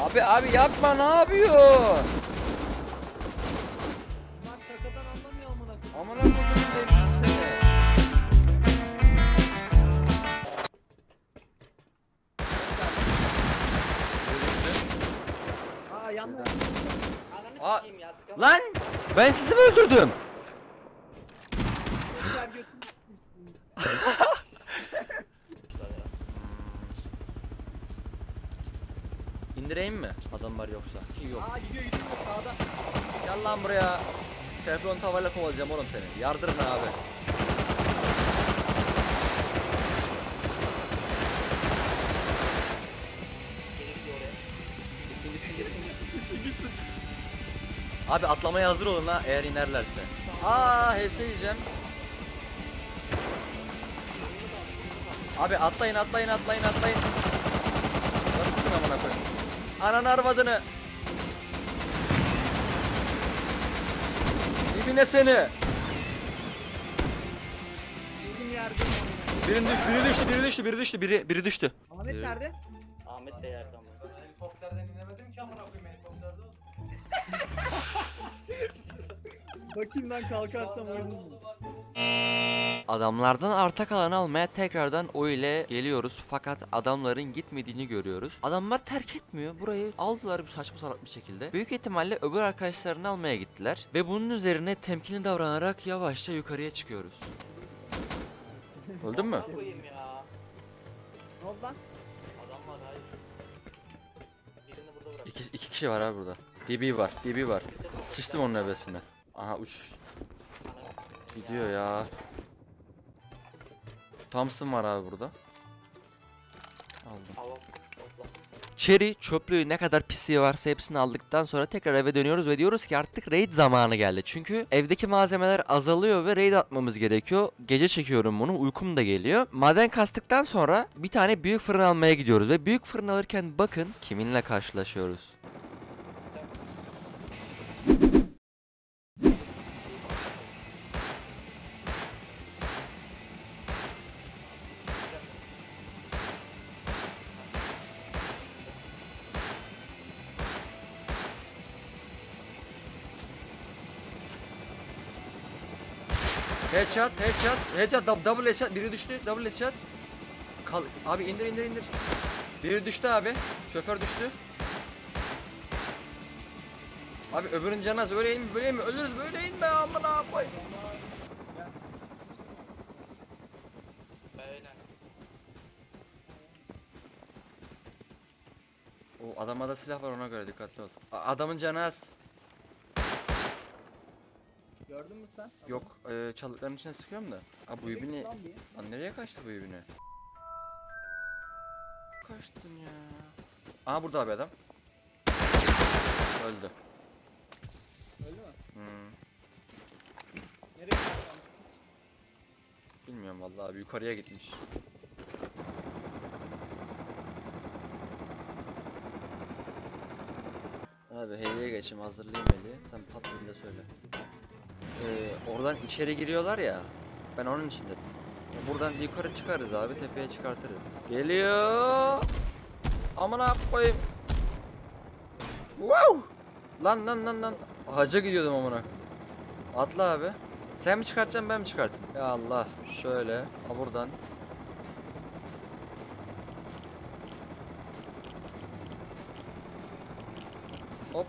Abi yapma, ne yapıyor? Bunlar şakadan anlamıyor amına koyayım. Amına koyayım demiş. Aa yandım. Ananı sikeyim ya, sıkamadım. Lan ben sizi mi öldürdüm? İndireyim mi? Adam var yoksa. Yok. Aa gidiyor gidiyor sağda. Gel lan buraya. Teflon tavayla kovalayacağım oğlum seni. Yardırın abi. Abi atlamaya hazır olun ha, eğer inerlerse. Aa HS yiyeceğim. Abi atlayın. Nasılsın amına koyayım? Ananı arvadını. Dibine seni. Biri düştü. Ahmet nerede? Ahmet de yerde ama. Helikopterden inemedim ki amına koyayım, helikopterde olsun. Bakayım ben kalkarsam oynayayım. Adamlardan arta kalanı almaya tekrardan o ile geliyoruz, fakat adamların gitmediğini görüyoruz. Adamlar terk etmiyor, burayı aldılar bir saçma salak bir şekilde. Büyük ihtimalle öbür arkadaşlarını almaya gittiler ve bunun üzerine temkinli davranarak yavaşça yukarıya çıkıyoruz. Öldün mü? Ne oldu lan? Adam var, hayır. İki kişi var abi burada. DB var. Sıçtım onun evresine. Aha uç. Gidiyor ya. Thompson var abi burada. Aldım. Cherry çöplüğü ne kadar pisliği varsa hepsini aldıktan sonra tekrar eve dönüyoruz ve diyoruz ki artık raid zamanı geldi. Çünkü evdeki malzemeler azalıyor ve raid atmamız gerekiyor. Gece çekiyorum bunu, uykum da geliyor. Maden kastıktan sonra bir tane büyük fırın almaya gidiyoruz ve büyük fırın alırken bakın kiminle karşılaşıyoruz. Headshot, double headshot, biri düştü, double headshot. Abi indir. Biri düştü abi, şoför düştü. Abi öbürün canaz, böyle in mi? Ölürüz, böyle in be amına koyayım. O adamda da silah var, ona göre dikkatli ol. Adamın canaz. Gördün mü sen? Yok, çalıkların içine sıkıyorum da. Aa bu ibini... Lan nereye kaçtı bu ibini? Kaçtın ya. Aa burada abi adam. Öldü. Öldü mü? Nereye kaçtı? Bilmiyorum vallahi abi, yukarıya gitmiş. Abi hediye geçeyim, hazırlayayım hediye. Sen patlayın da söyle. Oradan içeri giriyorlar ya, ben onun içinde. Buradan yukarı çıkarız abi, tepeye çıkartırız. Geliyor. Amına koyayım. Wow! Lan. Haca gidiyordum amına. Atla abi. Sen mi çıkartacaksın, ben mi çıkartayım? Ya Allah, şöyle. A buradan. Hop.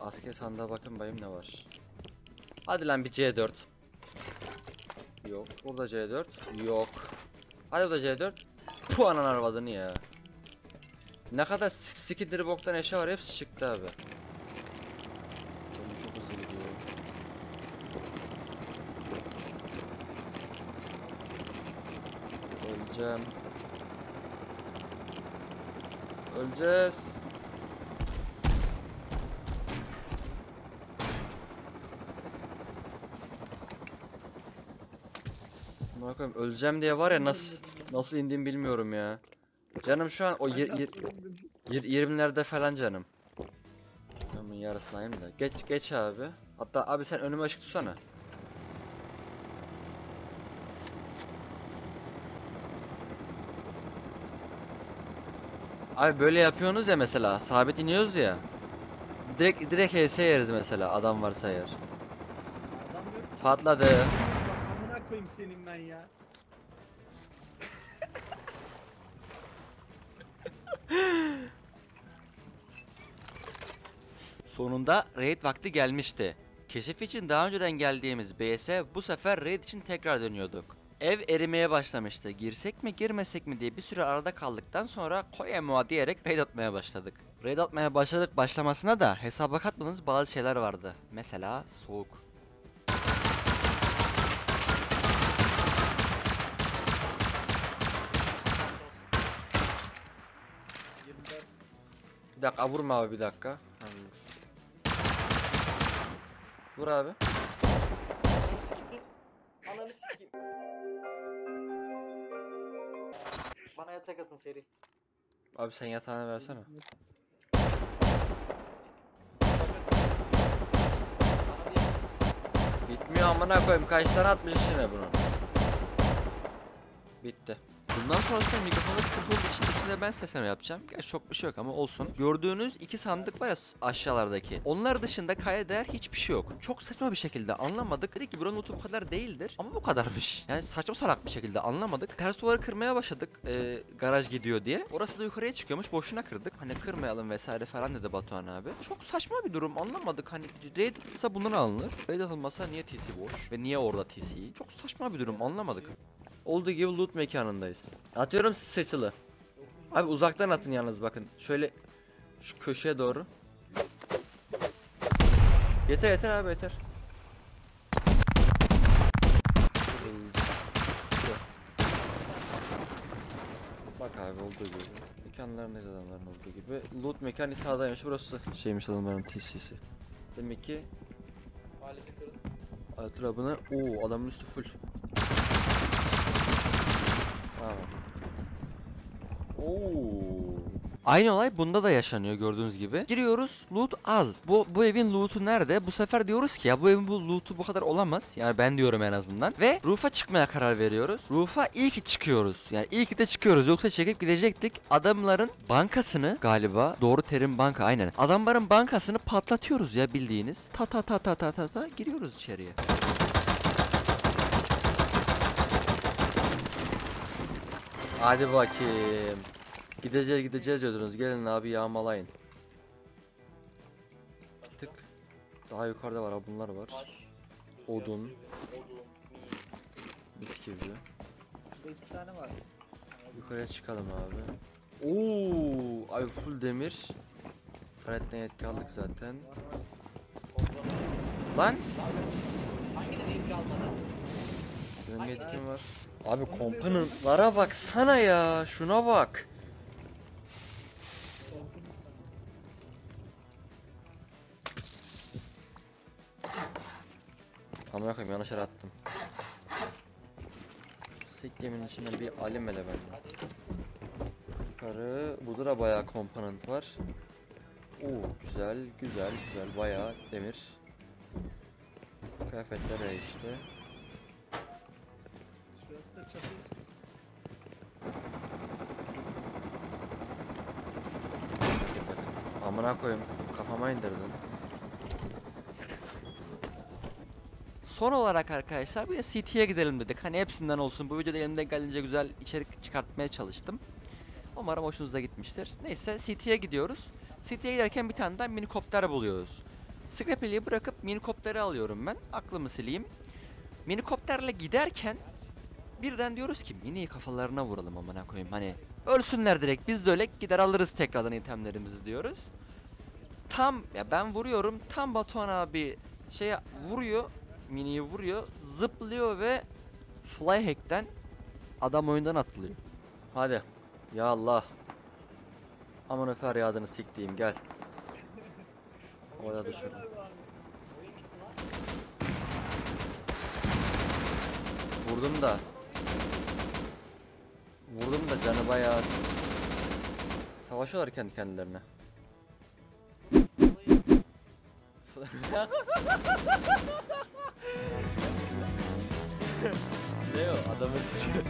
Asker sandığa bakın bayım ne var. Hadi lan bir C4. Yok. Burada C4. Yok. Hadi burada C4. Puh anan arvadını ya. Ne kadar sikidir boktan eşya var, hepsi çıktı abi. Çok hızlı gidiyor. Öleceğiz. Bakayım, öleceğim diye var ya, nasıl indiğimi bilmiyorum ya. Canım şu an o 20'lerde falan canım. Ben bunun yarısındayım da. Geç abi. Hatta abi sen önüme ışık tutsana. Abi böyle yapıyorsunuz ya mesela, sabit iniyoruz ya. Direkt HS yeriz mesela, adam varsa yer. Patladı. Amına koyayım senin ben ya. Sonunda raid vakti gelmişti. Keşif için daha önceden geldiğimiz BS'e bu sefer raid için tekrar dönüyorduk. Ev erimeye başlamıştı. Girsek mi girmesek mi diye bir süre arada kaldıktan sonra koyemua diyerek raid atmaya başladık. Raid atmaya başladık başlamasına da hesaba katmadığımız bazı şeyler vardı. Mesela soğuk. Bir dakika vurma abi, bir dakika. Vur abi. Ananı sikeyim. Bana yatak atın seri. Abi sen yatağını versene. Bitmiyor amına koyayım, kaç tane atmış işine bunu. Bitti. Bundan sonrasında mikrofonu sıkıntı olduğu için üstüne ben sesleme yapacağım. Gerçi çok bir şey yok ama olsun. Gördüğünüz iki sandık var ya aşağılardaki. Onlar dışında kaya değer hiçbir şey yok. Çok saçma bir şekilde anlamadık. Dedik ki buranın lootu bu kadar değildir. Ama bu kadarmış. Yani saçma salak bir şekilde anlamadık. Ters duvarı kırmaya başladık. Garaj gidiyor diye. Orası da yukarıya çıkıyormuş. Boşuna kırdık. Hani kırmayalım vesaire falan dedi Batuhan abi. Çok saçma bir durum, anlamadık. Hani raid atılsa bundan alınır. Raid atılmasa niye TC boş? Ve niye orada TC? Çok saçma bir durum, anlamadık. Olduğu gibi loot mekanındayız. Atıyorum sıçılı. Abi uzaktan atın yalnız, bakın. Şöyle şu köşeye doğru. Yeter yeter abi yeter. Bak abi olduğu gibi. Mekanlarındayız, adamların olduğu gibi. Loot mekanı sağdaymış, burası şeymiş adamların TC'si. Demek ki etrafını. Oo adamın üstü full. Aynı olay bunda da yaşanıyor gördüğünüz gibi. Giriyoruz, loot az. Bu evin loot'u nerede? Bu sefer diyoruz ki ya bu evin loot'u bu kadar olamaz. Yani ben diyorum en azından. Ve roof'a çıkmaya karar veriyoruz. Roof'a iyi ki çıkıyoruz. Yani iyi ki de çıkıyoruz. Yoksa çekip gidecektik. Adamların bankasını, galiba doğru terim banka, aynen. Adamların bankasını patlatıyoruz ya bildiğiniz. Ta ta ta giriyoruz içeriye. Hadi bakayım. Gideceğiz diyordunuz. Gelin abi yağmalayın. Bir tık daha yukarıda var abi, bunlar var. Odun. Mis gibi. İki tane var. Yukarıya çıkalım abi. Oo, ay full demir. Taretten yetki aldık zaten. Lan. Hanginiz yetki almadan? Benim yetkim var. Abi komponentlara baksana ya, şuna bak. Ama yakayım, yanlış yere attım. Siklemin içinden bir alim ele verdim. Yukarı, burada da bayağı komponent var. Oo güzel, bayağı demir. Kıyafetler işte. Amına koyayım, kafama indirdim. Son olarak arkadaşlar bir de CT'ye gidelim dedik. Hani hepsinden olsun, bu videoda elimden gelince güzel içerik çıkartmaya çalıştım. Umarım hoşunuza gitmiştir. Neyse CT'ye gidiyoruz. CT'ye giderken bir tane daha minikopter buluyoruz. Scrapy'yi bırakıp minikopteri alıyorum ben. Aklımı sileyim. Minikopterle giderken birden diyoruz ki mini kafalarına vuralım amına koyayım, hani ölsünler direkt, biz de öyle gider alırız tekrardan itemlerimizi diyoruz. Tam ya ben vuruyorum, tam Batuhan abi şeye vuruyor, miniyi vuruyor, zıplıyor ve flyhack'ten adam oyundan atlıyor. Hadi ya Allah, aman feryadını siktiğim, gel. Orada düşürdüm. Vurdum da. Vurdum da canı bayağı. Savaşıyorlar kendi kendilerine. Leo adamı düşüyor.